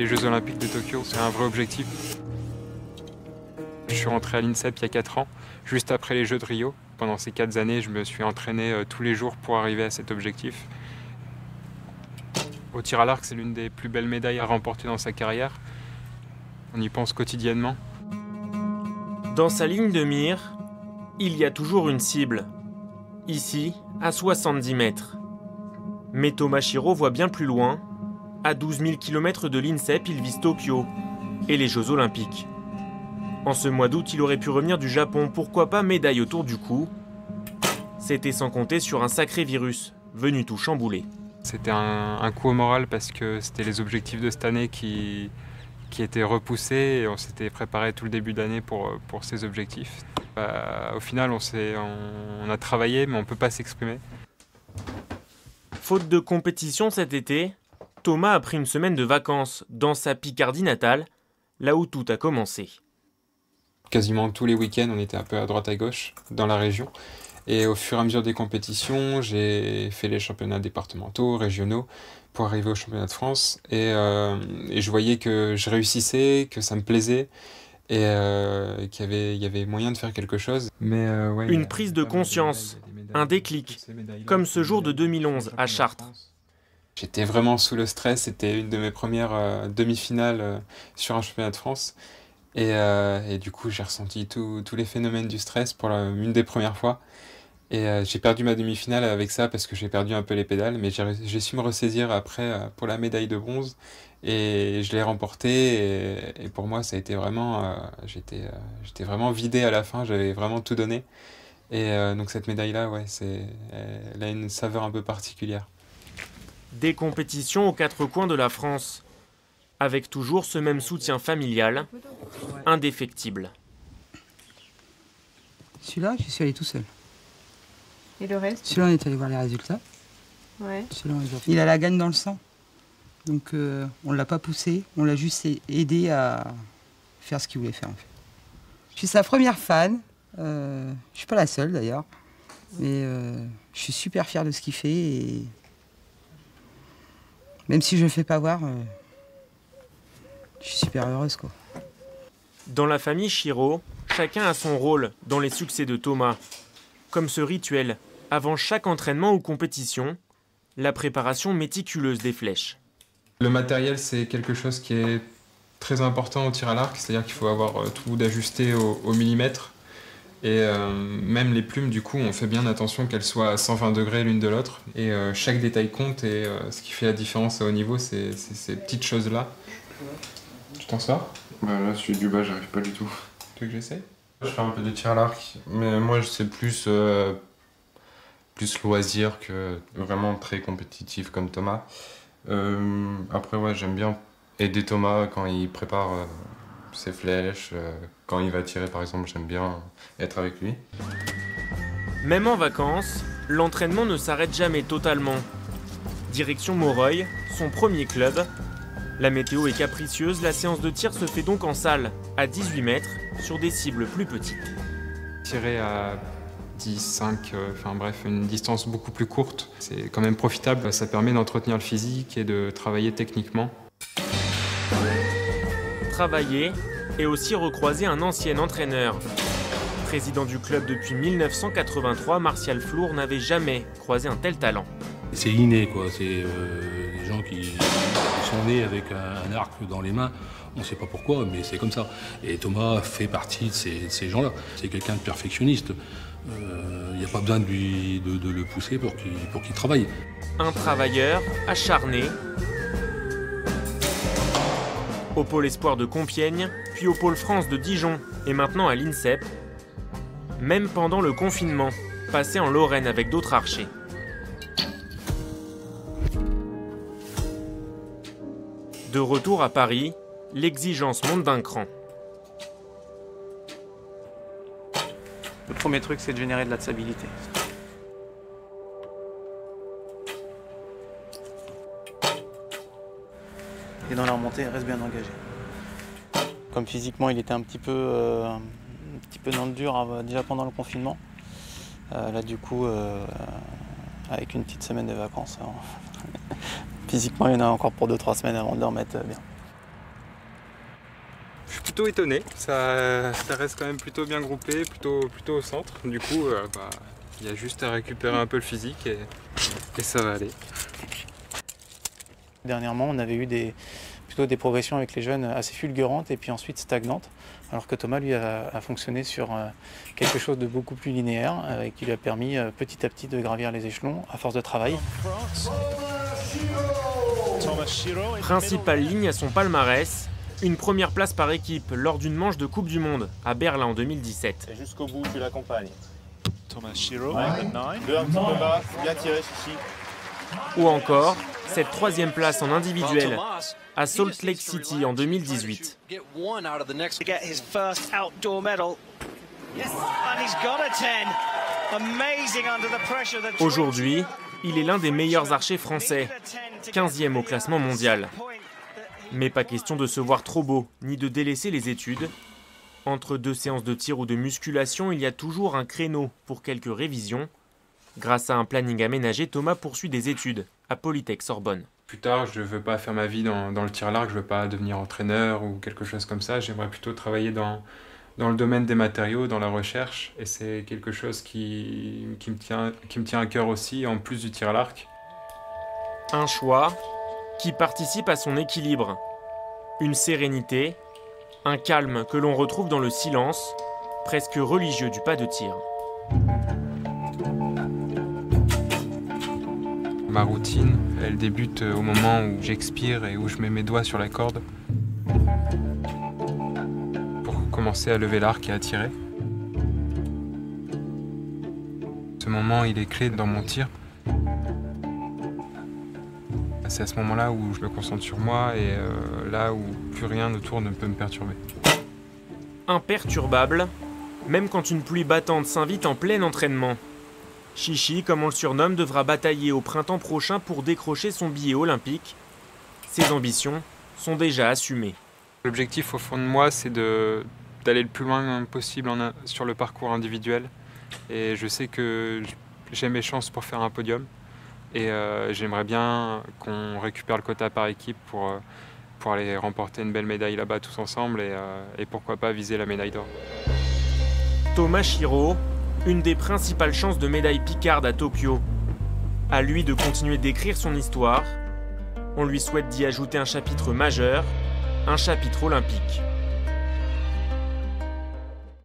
les Jeux Olympiques de Tokyo, c'est un vrai objectif. Je suis rentré à l'INSEP il y a 4 ans, juste après les Jeux de Rio. Pendant ces 4 années, je me suis entraîné tous les jours pour arriver à cet objectif. Au tir à l'arc, c'est l'une des plus belles médailles à remporter dans sa carrière. On y pense quotidiennement. Dans sa ligne de mire, il y a toujours une cible. Ici, à 70 mètres. Mais Thomas Chirault voit bien plus loin. À 12 000 km de l'INSEP, il vise Tokyo et les Jeux Olympiques. En ce mois d'août, il aurait pu revenir du Japon, pourquoi pas médaille autour du cou. C'était sans compter sur un sacré virus, venu tout chambouler. C'était un coup au moral parce que c'était les objectifs de cette année qui étaient repoussés et on s'était préparé tout le début d'année pour ces objectifs. Bah, au final, on a travaillé, mais on ne peut pas s'exprimer. Faute de compétition cet été, Thomas a pris une semaine de vacances dans sa Picardie natale, là où tout a commencé. Quasiment tous les week-ends, on était un peu à droite à gauche dans la région. Et au fur et à mesure des compétitions, j'ai fait les championnats départementaux, régionaux, pour arriver au championnat de France. Et je voyais que je réussissais, que ça me plaisait, et qu'il y avait moyen de faire quelque chose. Mais ouais, une prise de conscience, un déclic, comme ce jour de 2011 à Chartres. J'étais vraiment sous le stress, c'était une de mes premières demi-finales sur un championnat de France. Et du coup, j'ai ressenti tous les phénomènes du stress pour une des premières fois. Et j'ai perdu ma demi-finale avec ça parce que j'ai perdu un peu les pédales. Mais j'ai su me ressaisir après pour la médaille de bronze. Et je l'ai remportée. Et pour moi, ça a été vraiment... j'étais vraiment vidé à la fin. J'avais vraiment tout donné. Et donc cette médaille-là, ouais, elle a une saveur un peu particulière. Des compétitions aux 4 coins de la France. Avec toujours ce même soutien familial, indéfectible. Celui-là, je suis allé tout seul. Et le reste? Celui-là, on est allé voir les résultats. Ouais. Il a la gagne dans le sang. Donc on ne l'a pas poussé, on l'a juste aidé à faire ce qu'il voulait faire. En fait. Je suis sa première fan. Je ne suis pas la seule d'ailleurs. Mais je suis super fière de ce qu'il fait. Et... même si je ne le fais pas voir... je suis super heureuse, quoi. Dans la famille Chirault, chacun a son rôle dans les succès de Thomas. Comme ce rituel, avant chaque entraînement ou compétition, la préparation méticuleuse des flèches. Le matériel, c'est quelque chose qui est très important au tir à l'arc, c'est-à-dire qu'il faut avoir tout d'ajusté au millimètre. Et même les plumes, du coup, on fait bien attention qu'elles soient à 120 degrés l'une de l'autre. Et chaque détail compte, et ce qui fait la différence à haut niveau, c'est ces petites choses-là. Tu t'en sors? Bah là, celui du bas, j'arrive pas du tout. Tu veux que j'essaye? Je fais un peu de tir à l'arc, mais moi, c'est plus loisir que vraiment très compétitif comme Thomas. Après, ouais, j'aime bien aider Thomas quand il prépare ses flèches, quand il va tirer, par exemple, j'aime bien être avec lui. Même en vacances, l'entraînement ne s'arrête jamais totalement. Direction Moreuil, son premier club. La météo est capricieuse, la séance de tir se fait donc en salle, à 18 mètres, sur des cibles plus petites. Tirer à 10, 5, enfin bref, une distance beaucoup plus courte, c'est quand même profitable. Ça permet d'entretenir le physique et de travailler techniquement. Travailler et aussi recroiser un ancien entraîneur. Président du club depuis 1983, Martial Flour n'avait jamais croisé un tel talent. C'est inné, quoi. C'est des gens qui... on est avec un arc dans les mains, on ne sait pas pourquoi, mais c'est comme ça. Et Thomas fait partie de ces gens-là. C'est quelqu'un de perfectionniste. Il n'y a pas besoin de le pousser pour qu'il travaille. Un travailleur acharné au Pôle Espoir de Compiègne, puis au Pôle France de Dijon, et maintenant à l'INSEP, même pendant le confinement, passé en Lorraine avec d'autres archers. De retour à Paris, l'exigence monte d'un cran. Le premier truc, c'est de générer de la stabilité. Et dans la remontée, reste bien engagé. Comme physiquement, il était un petit peu dans le dur, hein, déjà pendant le confinement. Là, du coup, avec une petite semaine de vacances... Physiquement, il y en a encore pour 2-3 semaines avant de le remettre bien. plutôt étonné, ça reste quand même plutôt bien groupé, plutôt au centre. Du coup, il y a juste à récupérer un peu le physique et ça va aller. Dernièrement, on avait eu plutôt des progressions avec les jeunes assez fulgurantes et puis ensuite stagnantes, alors que Thomas, lui, a fonctionné sur quelque chose de beaucoup plus linéaire et qui lui a permis petit à petit de gravir les échelons à force de travail. Principale ligne à son palmarès, une première place par équipe lors d'une manche de Coupe du Monde à Berlin en 2017. Et jusqu'au bout, tu l'accompagnes. Thomas Chirault, deux un petit peu bas, bien tiré, Chichi. Ou encore, cette troisième place en individuel à Salt Lake City en 2018. Aujourd'hui, il est l'un des meilleurs archers français, 15e au classement mondial. Mais pas question de se voir trop beau, ni de délaisser les études. Entre deux séances de tir ou de musculation, il y a toujours un créneau pour quelques révisions. Grâce à un planning aménagé, Thomas poursuit des études à Polytech Sorbonne. Plus tard, je ne veux pas faire ma vie dans le tir à l'arc, je ne veux pas devenir entraîneur ou quelque chose comme ça. J'aimerais plutôt travailler dans le domaine des matériaux, dans la recherche. Et c'est quelque chose qui me tient à cœur aussi, en plus du tir à l'arc. Un choix qui participe à son équilibre. Une sérénité, un calme que l'on retrouve dans le silence, presque religieux du pas de tir. Ma routine, elle débute au moment où j'expire et où je mets mes doigts sur la corde pour commencer à lever l'arc et à tirer. Ce moment, il est clé dans mon tir. C'est à ce moment-là où je me concentre sur moi et là où plus rien autour ne peut me perturber. Imperturbable, même quand une pluie battante s'invite en plein entraînement. Chichi, comme on le surnomme, devra batailler au printemps prochain pour décrocher son billet olympique. Ses ambitions sont déjà assumées. L'objectif au fond de moi, c'est d'aller le plus loin possible sur le parcours individuel. Et je sais que j'ai mes chances pour faire un podium. Et j'aimerais bien qu'on récupère le quota par équipe pour aller remporter une belle médaille là-bas tous ensemble et pourquoi pas viser la médaille d'or. Thomas Chirault, une des principales chances de médaille Picardie à Tokyo. À lui de continuer d'écrire son histoire. On lui souhaite d'y ajouter un chapitre majeur, un chapitre olympique.